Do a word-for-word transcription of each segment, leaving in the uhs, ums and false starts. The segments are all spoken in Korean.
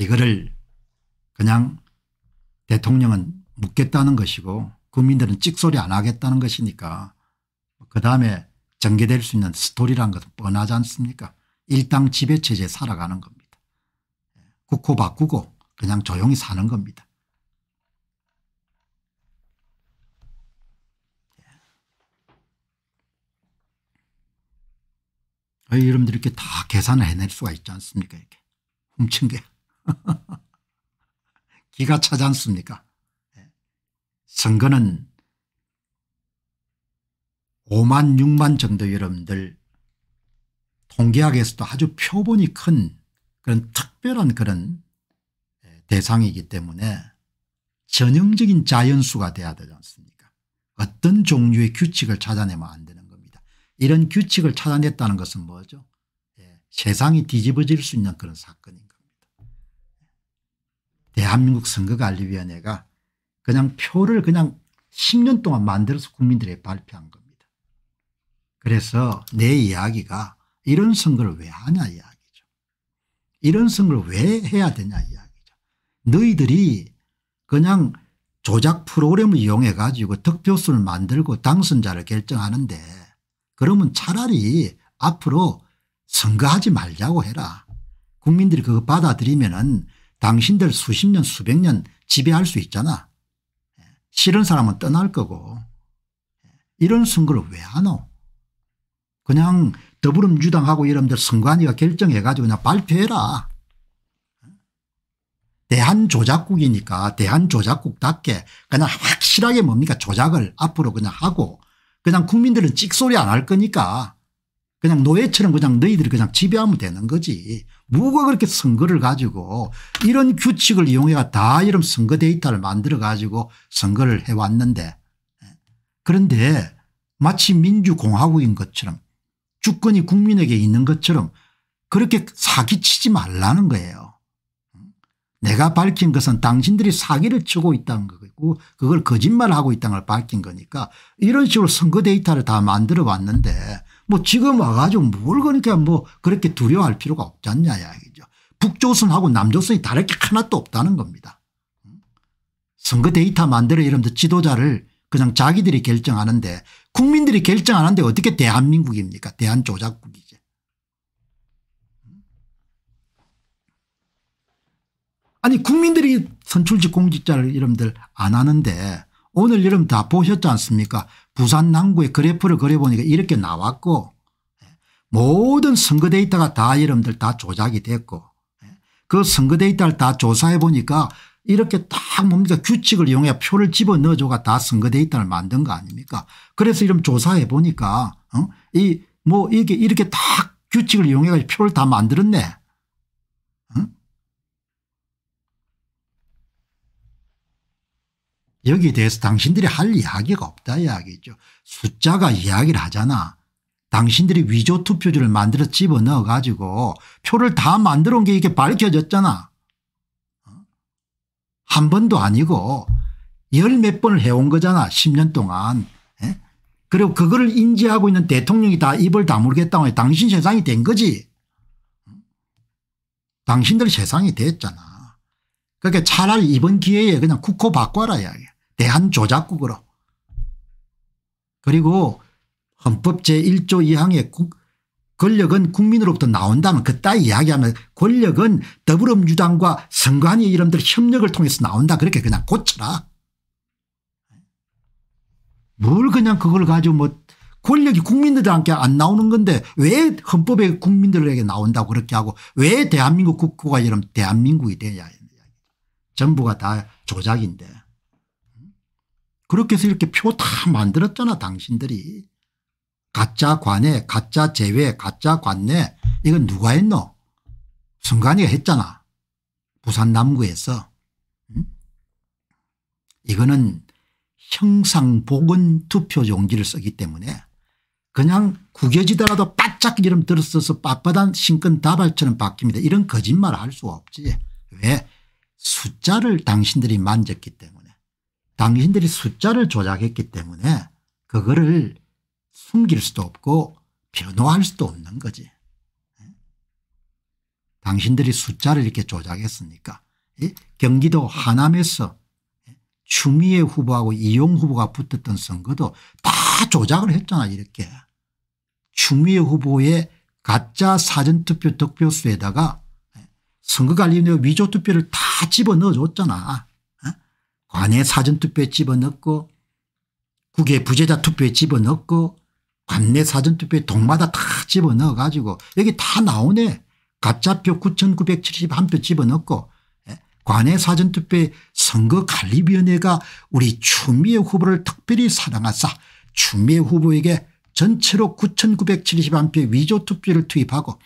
이거를 그냥 대통령은 묻겠다는 것이고 국민들은 찍소리 안 하겠다는 것이니까 그다음에 전개될 수 있는 스토리라는 것은 뻔하지 않습니까? 일당 지배체제에 살아가는 겁니다. 국호 바꾸고 그냥 조용히 사는 겁니다. 여러분들 이렇게 다 계산을 해낼 수가 있지 않습니까? 이렇게 훔친 게 기가 차지 않습니까? 선거는 오만 육만 정도 여러분들 통계학에서도 아주 표본이 큰 그런 특별한 그런 대상이기 때문에 전형적인 자연수가 돼야 되지 않습니까? 어떤 종류의 규칙을 찾아내면 안 되는 겁니다. 이런 규칙을 찾아냈다는 것은 뭐죠? 예, 세상이 뒤집어질 수 있는 그런 사건인 겁니다. 대한민국 선거관리위원회가 그냥 표를 그냥 십 년 동안 만들어서 국민들에게 발표한 겁니다. 그래서 내 이야기가 이런 선거를 왜 하냐 이야기죠. 이런 선거를 왜 해야 되냐 이야기죠. 너희들이 그냥 조작 프로그램을 이용해 가지고 득표수를 만들고 당선자를 결정하는데 그러면 차라리 앞으로 선거하지 말자고 해라. 국민들이 그거 받아들이면은 당신들 수십 년 수백 년 지배할 수 있잖아. 싫은 사람은 떠날 거고 이런 선거를 왜 하노? 그냥 더불어민주당하고 여러분들 선관위가 결정해가지고 그냥 발표해라. 대한조작국이니까 대한조작국답게 그냥 확실하게 뭡니까 조작을 앞으로 그냥 하고 그냥 국민들은 찍소리 안 할 거니까 그냥 노예처럼 그냥 너희들이 그냥 지배하면 되는 거지. 뭐가 그렇게 선거를 가지고 이런 규칙을 이용해가 다 이런 선거 데이터를 만들어 가지고 선거를 해왔는데 그런데 마치 민주공화국인 것처럼 주권이 국민에게 있는 것처럼 그렇게 사기치지 말라는 거예요. 내가 밝힌 것은 당신들이 사기를 치고 있다는 거고 그걸 거짓말하고 있다는 걸 밝힌 거니까 이런 식으로 선거 데이터를 다 만들어 왔는데 뭐 지금 와가지고 뭘 그러니까 뭐 그렇게 두려워할 필요가 없지 않냐 이야기죠. 북조선하고 남조선이 다를 게 하나도 없다는 겁니다. 선거 데이터 만들어 이러면서 지도자를 그냥 자기들이 결정하는데 국민들이 결정하는데 어떻게 대한민국입니까? 대한조작국이죠. 아니 국민들이 선출직 공직자를 여러분들 안 하는데 오늘 여러분 다 보셨지 않습니까? 부산 남구의 그래프를 그려보니까 이렇게 나왔고 모든 선거 데이터가 다 여러분들 다 조작이 됐고 그 선거 데이터를 다 조사해 보니까 이렇게 딱 뭡니까 규칙을 이용해 표를 집어넣어줘가 다 선거 데이터를 만든 거 아닙니까? 그래서 이런 조사해 보니까 어? 이 뭐 이게 이렇게 딱 규칙을 이용해 표를 다 만들었네. 여기에 대해서 당신들이 할 이야기가 없다 이야기죠. 숫자가 이야기를 하잖아. 당신들이 위조 투표지를 만들어 집어넣어 가지고 표를 다 만들어 온 게 이렇게 밝혀졌잖아. 한 번도 아니고 열 몇 번을 해온 거잖아. 십 년 동안. 에? 그리고 그거를 인지하고 있는 대통령이 다 입을 다물겠다고 해. 당신 세상이 된 거지. 당신들 세상이 됐잖아. 그러니까 차라리 이번 기회에 그냥 국호 바꿔라 이야기. 대한조작국으로. 그리고 헌법 제일 조 이 항에 국, 권력은 국민으로부터 나온다면 그따위 이야기하면 권력은 더불어민주당과 선관위 이름들 협력을 통해서 나온다. 그렇게 그냥 고쳐라. 뭘 그냥 그걸 가지고 뭐 권력이 국민들한테 안 나오는 건데 왜 헌법에 국민들에게 나온다고 그렇게 하고 왜 대한민국 국호가 이러면 대한민국이 되냐. 전부가 다 조작인데 그렇게 해서 이렇게 표 다 만들었잖아. 당신들이 가짜 관외 가짜 제외 가짜 관내 이건 누가 했노? 선관위가 했잖아. 부산 남구에서. 음? 이거는 형상보건투표 용지를 쓰기 때문에 그냥 구겨지더라도 바짝 이름 들어서서 빳빳한 신권다발처럼 바뀝니다. 이런 거짓말 할 수가 없지. 왜? 숫자를 당신들이 만졌기 때문에 당신들이 숫자를 조작했기 때문에 그거를 숨길 수도 없고 변호할 수도 없는 거지. 당신들이 숫자를 이렇게 조작했으니까. 경기도 하남에서 추미애 후보하고 이용 후보가 붙었던 선거도 다 조작을 했잖아 이렇게. 추미애 후보의 가짜 사전투표 득표수에다가 선거관리위원회 위조투표를 다 집어넣어줬잖아. 관외 사전투표에 집어넣고 국외 부재자 투표에 집어넣고 관내 사전투표에 동마다 다 집어넣어 가지고 여기 다 나오네. 가짜표 구천구백칠십일 표 집어넣고 관외 사전투표에 선거관리위원회가 우리 추미애 후보를 특별히 사랑하사 추미애 후보에게 전체로 구천구백칠십일 표의 위조투표를 투입하고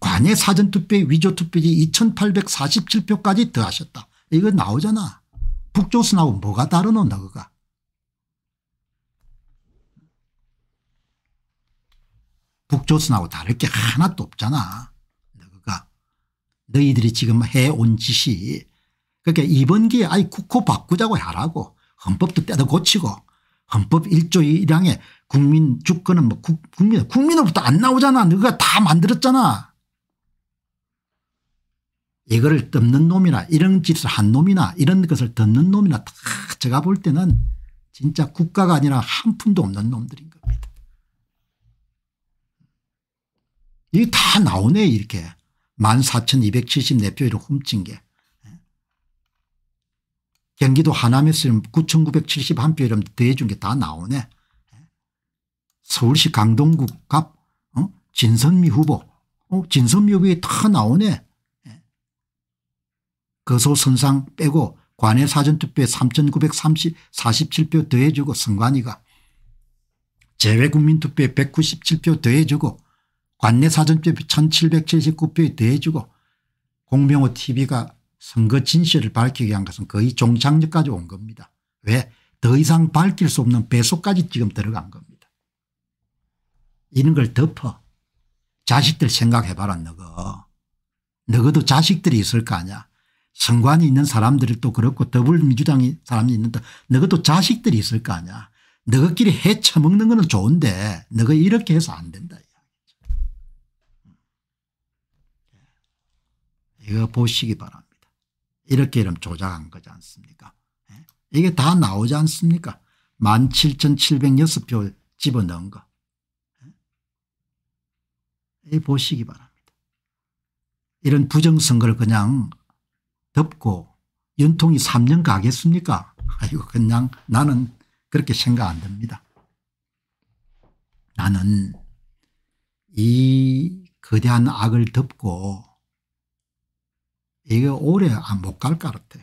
관외 사전투표의 위조투표지 이천팔백사십칠 표까지 더하셨다. 이거 나오잖아. 북조선하고 뭐가 다르노 너가. 북조선하고 다를 게 하나도 없잖아. 너가. 너희들이 지금 해온 짓이. 그러니까 이번 기회에 아예 국호 바꾸자고 하라고. 헌법도 때려 고치고. 헌법 일 조 일 항에 국민 주권은 뭐 국, 국민, 국민으로부터 안 나오잖아. 너가 다 만들었잖아. 이거를 덮는 놈이나 이런 짓을 한 놈이나 이런 것을 덮는 놈이나 다 제가 볼 때는 진짜 국가가 아니라 한 푼도 없는 놈들인 겁니다. 이게 다 나오네 이렇게. 만 사천이백칠십사 표를 훔친 게. 경기도 하남에서 구천구백칠십일 표 이름 대해준 게 다 나오네. 서울시 강동구 갑 어? 진선미 후보. 어? 진선미 후보에 다 나오네. 거소선상 빼고 관외 사전투표에 삼천구백사십칠 표 더해주고 선관위가 재외국민투표에 백구십칠 표 더해주고 관내 사전투표에 천칠백칠십구 표에 더해주고 공병호 tv가 선거 진실을 밝히기 위한 것은 거의 종착역까지 온 겁니다. 왜? 더 이상 밝힐 수 없는 배속까지 지금 들어간 겁니다. 이런 걸 덮어. 자식들 생각해봐라 너거. 너거도 자식들이 있을 거 아니야. 선관이 있는 사람들이 또 그렇고 더불어민주당이 사람이 있는데 너것도 자식들이 있을 거 아니야. 너것끼리 헤쳐먹는 건 좋은데 너가 이렇게 해서 안 된다. 이거 보시기 바랍니다. 이렇게 이름 조작한 거지 않습니까? 이게 다 나오지 않습니까? 만 칠천칠백육 표 집어넣은 거. 이 보시기 바랍니다. 이런 부정선거를 그냥 덮고 연통이 삼 년 가겠습니까? 아이고 그냥 나는 그렇게 생각 안 듭니다. 나는 이 거대한 악을 덮고 이거 오래 못 갈 것 같아요.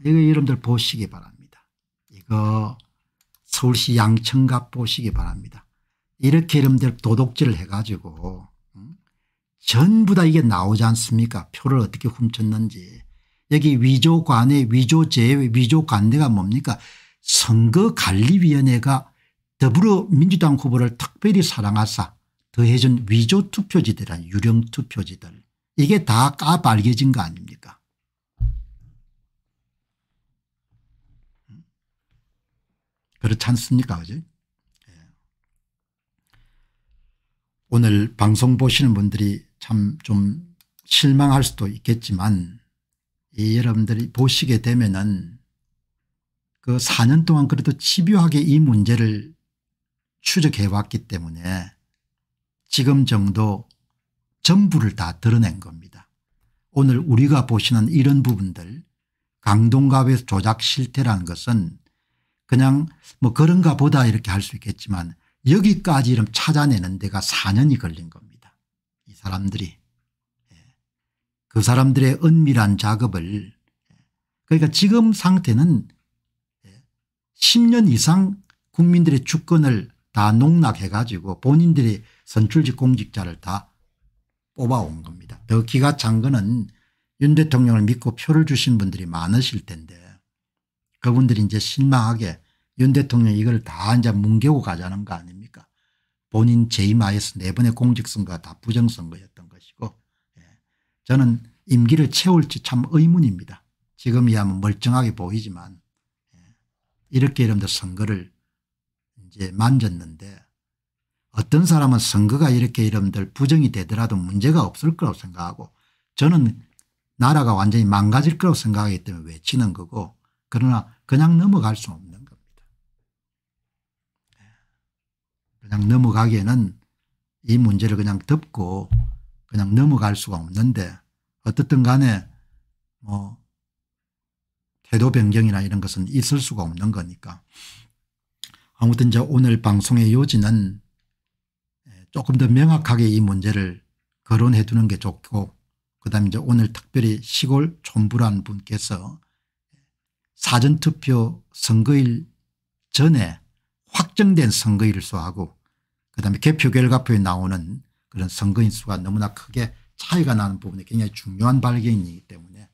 이거 여러분들 보시기 바랍니다. 이거 서울시 양천갑 보시기 바랍니다. 이렇게 여러분들 도둑질을 해가지고 전부 다 이게 나오지 않습니까? 표를 어떻게 훔쳤는지. 여기 위조관의 위조재의 위조관대가 뭡니까? 선거관리위원회가 더불어민주당 후보를 특별히 사랑하사 더해준 위조투표지들이란 유령투표지들. 이게 다 까발겨진 거 아닙니까? 그렇지 않습니까? 그죠? 오늘 방송 보시는 분들이 참 좀 실망할 수도 있겠지만 이 여러분들이 보시게 되면은 그 사 년 동안 그래도 집요하게 이 문제를 추적해 왔기 때문에 지금 정도 전부를 다 드러낸 겁니다. 오늘 우리가 보시는 이런 부분들 강동갑의 조작 실태라는 것은 그냥 뭐 그런가 보다 이렇게 할 수 있겠지만 여기까지 이름 찾아내는 데가 사 년이 걸린 겁니다. 이 사람들이. 그 사람들의 은밀한 작업을. 그러니까 지금 상태는 십 년 이상 국민들의 주권을 다 농락해 가지고 본인들의 선출직 공직자를 다 뽑아온 겁니다. 더 기가 찬 거는 윤 대통령을 믿고 표를 주신 분들이 많으실 텐데 그분들이 이제 실망하게 윤 대통령이 이걸 다 이제 뭉개고 가자는 거 아닙니까? 본인 재임하에서 네 번의 공직선거가 다 부정선거였던 것이고 예. 저는 임기를 채울지 참 의문입니다. 지금이야말로 멀쩡하게 보이지만 예. 이렇게 이러면서 선거를 이제 만졌는데 어떤 사람은 선거가 이렇게 이름들 부정이 되더라도 문제가 없을 거라고 생각하고, 저는 나라가 완전히 망가질 거라고 생각하기 때문에 외치는 거고, 그러나 그냥 넘어갈 수 없는 겁니다. 그냥 넘어가기에는 이 문제를 그냥 덮고 그냥 넘어갈 수가 없는데, 어떻든 간에 뭐 태도 변경이나 이런 것은 있을 수가 없는 거니까. 아무튼 이제 오늘 방송의 요지는 조금 더 명확하게 이 문제를 거론해 두는 게 좋고, 그다음에 이제 오늘 특별히 시골 촌부란 분께서 사전투표 선거일 전에 확정된 선거일 수하고 그다음에 개표 결과표에 나오는 그런 선거인 수가 너무나 크게 차이가 나는 부분이 굉장히 중요한 발견이기 때문에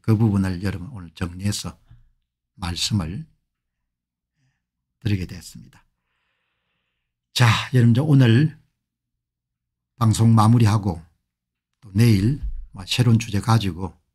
그 부분을 여러분 오늘 정리해서 말씀을 드리게 됐습니다. 자, 여러분 이제 오늘 방송 마무리하고 또 내일 새로운 주제 가지고